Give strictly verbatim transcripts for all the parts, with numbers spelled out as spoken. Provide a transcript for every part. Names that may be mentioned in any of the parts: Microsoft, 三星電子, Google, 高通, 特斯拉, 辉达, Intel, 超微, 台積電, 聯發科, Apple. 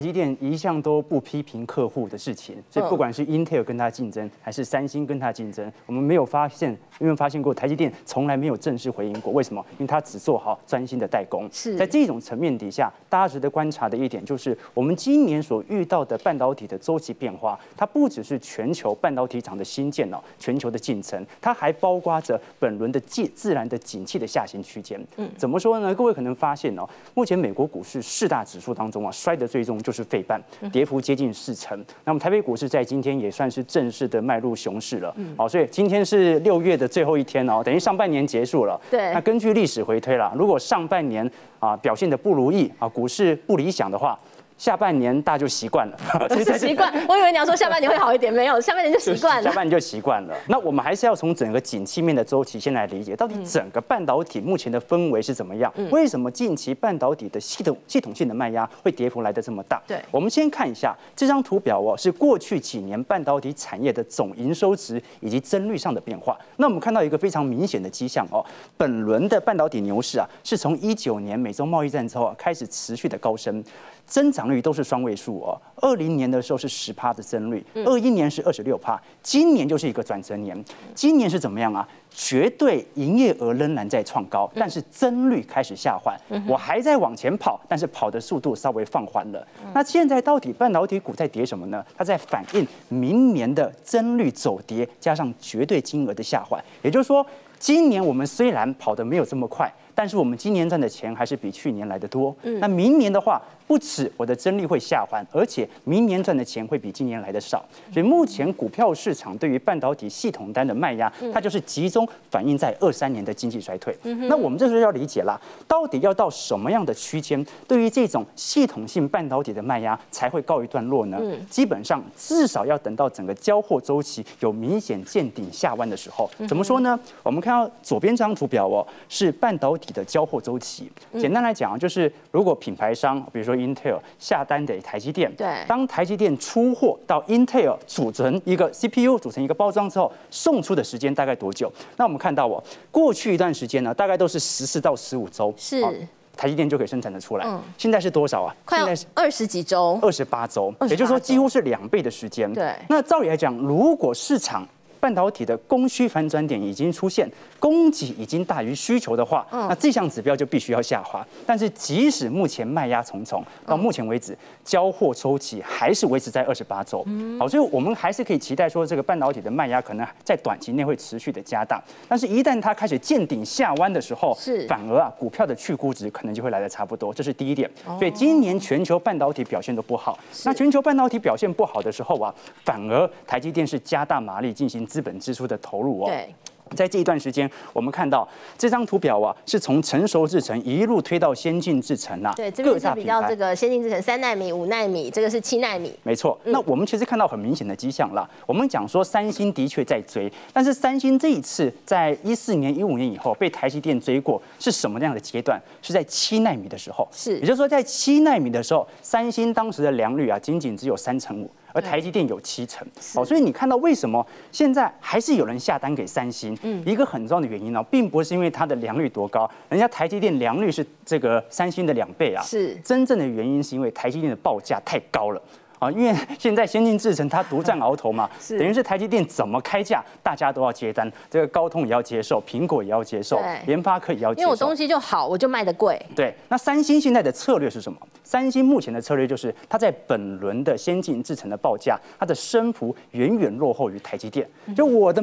台积电一向都不批评客户的事情，所以不管是 Intel 跟它竞争，还是三星跟它竞争，我们没有发现，因为发现过台积电从来没有正式回应过。为什么？因为它只做好专心的代工。是在这种层面底下，大家值得观察的一点就是，我们今年所遇到的半导体的周期变化，它不只是全球半导体厂的新建哦，全球的进程，它还包括着本轮的自自然的景气的下行区间。嗯，怎么说呢？各位可能发现哦，目前美国股市四大指数当中啊，摔得最重就是。 是费半，跌幅接近四成。那么台北股市在今天也算是正式的迈入熊市了。好，所以今天是六月的最后一天哦，等于上半年结束了。对，那根据历史回推啦，如果上半年啊表现的不如意啊，股市不理想的话。 下半年大就习惯了，是习惯。我以为你要说下半年会好一点，没有，下半年就习惯了。下半年就习惯了。那我们还是要从整个景气面的周期先来理解，到底整个半导体目前的氛围是怎么样？嗯、为什么近期半导体的系统系统性的卖压会跌幅来得这么大？对，我们先看一下这张图表哦，是过去几年半导体产业的总营收值以及增率上的变化。那我们看到一个非常明显的迹象哦，本轮的半导体牛市啊，是从一九年美中贸易战之后啊开始持续的高升，增长。 率都是双位数哦，二零年的时候是十趴的增率，二一年是二十六趴，今年就是一个转折年。今年是怎么样啊？绝对营业额仍然在创高，但是增率开始下滑。我还在往前跑，但是跑的速度稍微放缓了。那现在到底半导体股在跌什么呢？它在反映明年的增率走跌，加上绝对金额的下滑。也就是说，今年我们虽然跑得没有这么快。 但是我们今年赚的钱还是比去年来的多。嗯、那明年的话，不止我的增率会下滑，而且明年赚的钱会比今年来的少。所以目前股票市场对于半导体系统单的卖压，它就是集中反映在二三年的经济衰退。嗯、那我们这时候要理解啦，到底要到什么样的区间，对于这种系统性半导体的卖压才会告一段落呢？嗯、基本上至少要等到整个交货周期有明显见顶下弯的时候。怎么说呢？我们看到左边这张图表哦，是半导体 的交货周期，简单来讲啊，就是如果品牌商，比如说 Intel 下单给台积电，对，当台积电出货到 Intel 组成一个 C P U 组成一个包装之后，送出的时间大概多久？那我们看到哦，过去一段时间呢，大概都是十四到十五周，是。哦 台积电就可以生产得出来，嗯、现在是多少啊？快要二十几周，二十八周，也就是说几乎是两倍的时间。对，那照理来讲，如果市场 半导体的供需反转点已经出现，供给已经大于需求的话，嗯、那这项指标就必须要下滑。但是即使目前卖压重重，到目前为止，嗯、交货周期还是维持在二十八周。嗯、好，所以我们还是可以期待说，这个半导体的卖压可能在短期内会持续的加大。但是，一旦它开始见顶下弯的时候，是反而啊，股票的去估值可能就会来得差不多。这是第一点。哦、所以今年全球半导体表现都不好。那全球半导体表现不好的时候啊，反而台积电是加大马力进行 资本支出的投入哦。 在这一段时间，我们看到这张图表啊，是从成熟制程一路推到先进制程啊。对，这边是比较这个先进制程三奈米、五奈米，这个是七奈米。没错。嗯、那我们其实看到很明显的迹象啦。我们讲说三星的确在追，但是三星这一次在一四年、一五年以后被台积电追过，是什么样的阶段？是在七奈米的时候。是。也就是说，在七奈米的时候，三星当时的良率啊，仅仅只有三成五，而台积电有七成。哦，所以你看到为什么现在还是有人下单给三星？ 嗯，一个很重要的原因呢、哦，并不是因为它的良率多高，人家台积电良率是这个三星的两倍啊。是，真正的原因是因为台积电的报价太高了啊，因为现在先进制程它独占鳌头嘛，等于是台积电怎么开价，大家都要接单，这个高通也要接受，苹果也要接受，联发科也要接受。因为我东西就好，我就卖得贵。对，那三星现在的策略是什么？三星目前的策略就是它在本轮的先进制程的报价，它的升幅远远落后于台积电。就我的。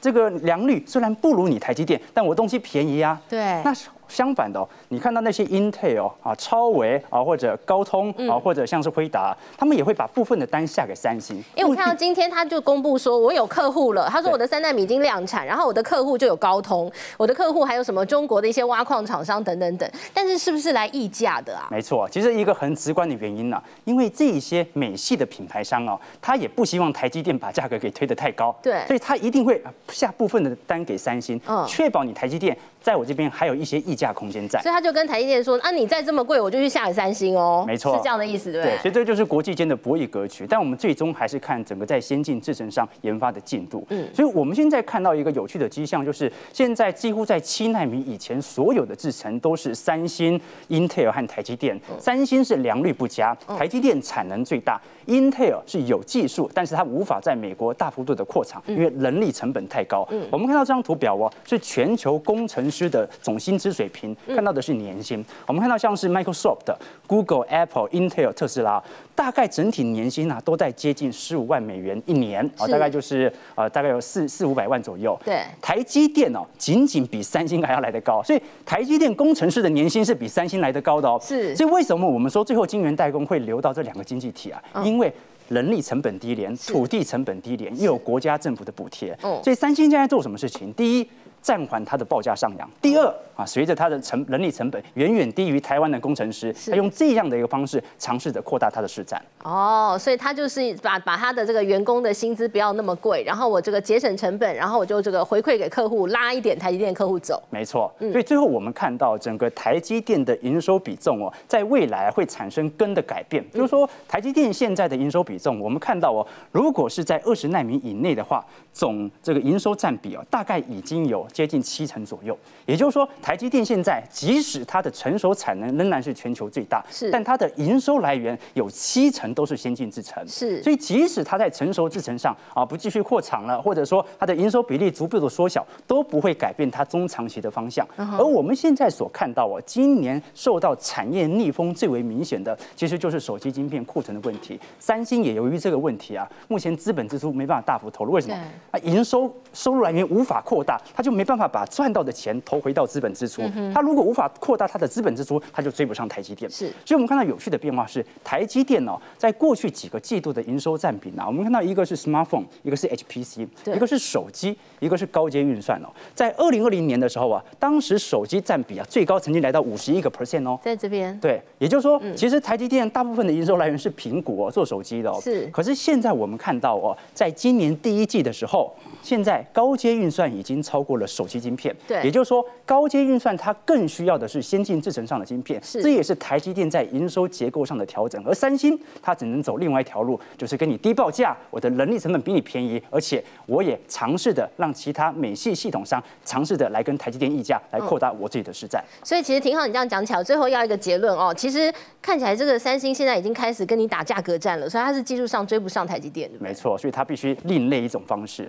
这个良率虽然不如你台积电，但我东西便宜啊。对，那相反的哦，你看到那些 Intel 啊、超微啊或者高通啊、嗯、或者像是辉达，他们也会把部分的单下给三星。因为我看到今天他就公布说，我有客户了，他说我的三奈米已经量产，然后我的客户就有高通，我的客户还有什么中国的一些挖矿厂商等等等。但是是不是来议价的啊？没错，其实一个很直观的原因呢、啊，因为这些美系的品牌商哦，他也不希望台积电把价格给推得太高，对，所以他一定会 下部分的单给三星，确保你台积电在我这边还有一些溢价空间在。所以他就跟台积电说：“啊，你再这么贵，我就去下给三星哦。”没错，是这样的意思，对不对？对，所以这就是国际间的博弈格局。但我们最终还是看整个在先进制程上研发的进度。嗯，所以我们现在看到一个有趣的迹象，就是现在几乎在七奈米以前，所有的制程都是三星、Intel 和台积电。三星是良率不佳，台积电产能最大。Intel 是有技术，但是它无法在美国大幅度的扩厂，因为人力成本太高。我们看到这张图表哦，是全球工程师的总薪资水平，看到的是年薪。我们看到像是 Microsoft、Google、Apple、Intel、特斯拉，大概整体年薪啊都在接近十五万美元一年，啊，大概就是呃大概有四四五百万左右。对，台积电哦，仅仅比三星还要来得高，所以台积电工程师的年薪是比三星来得高的哦。是，所以为什么我们说最后晶圆代工会流到这两个经济体啊？因为人力成本低廉，土地成本低廉，又有国家政府的补贴，所以三星现在做什么事情？第一，暂缓它的报价上扬；第二，啊，随着它的成人力成本远远低于台湾的工程师，他用这样的一个方式尝试着扩大它的市占。哦，所以他就是把把他的这个员工的薪资不要那么贵，然后我这个节省成本，然后我就这个回馈给客户，拉一点台积电客户走。没错，所以最后我们看到整个台积电的营收比重哦，在未来会产生根的改变。比如说台积电现在的营收比重，我们看到哦，如果是在二十奈米以内的话，总这个营收占比哦，大概已经有接近七成左右，也就是说，台积电现在即使它的成熟产能仍然是全球最大，是，但它的营收来源有七成都是先进制程，是，所以即使它在成熟制程上啊不继续扩厂了，或者说它的营收比例逐步的缩小，都不会改变它中长期的方向。而我们现在所看到哦，今年受到产业逆风最为明显的，其实就是手机晶片库存的问题。三星也由于这个问题啊，目前资本支出没办法大幅投入，为什么？啊，营收收入来源无法扩大，它就没没办法把赚到的钱投回到资本支出，他如果无法扩大他的资本支出，他就追不上台积电。是，所以我们看到有趣的变化是，台积电哦，在过去几个季度的营收占比呢，我们看到一个是 smartphone， 一个是 H P C， 一个是手机，一个是高阶运算哦。在二零二零年的时候啊，当时手机占比啊最高曾经来到五十一个 percent 哦，在这边。对，也就是说，其实台积电大部分的营收来源是苹果做手机的哦。是，可是现在我们看到哦，在今年第一季的时候，现在高阶运算已经超过了手机晶片，对，也就是说高阶运算它更需要的是先进制程上的晶片，这也是台积电在营收结构上的调整。而三星它只能走另外一条路，就是跟你低报价，我的人力成本比你便宜，而且我也尝试的让其他美系系统商尝试的来跟台积电议价，来扩大我自己的市占。嗯、所以其实挺好，你这样讲起来，最后要一个结论哦，其实看起来这个三星现在已经开始跟你打价格战了，所以它是技术上追不上台积电，对不对？没错，所以它必须另类一种方式。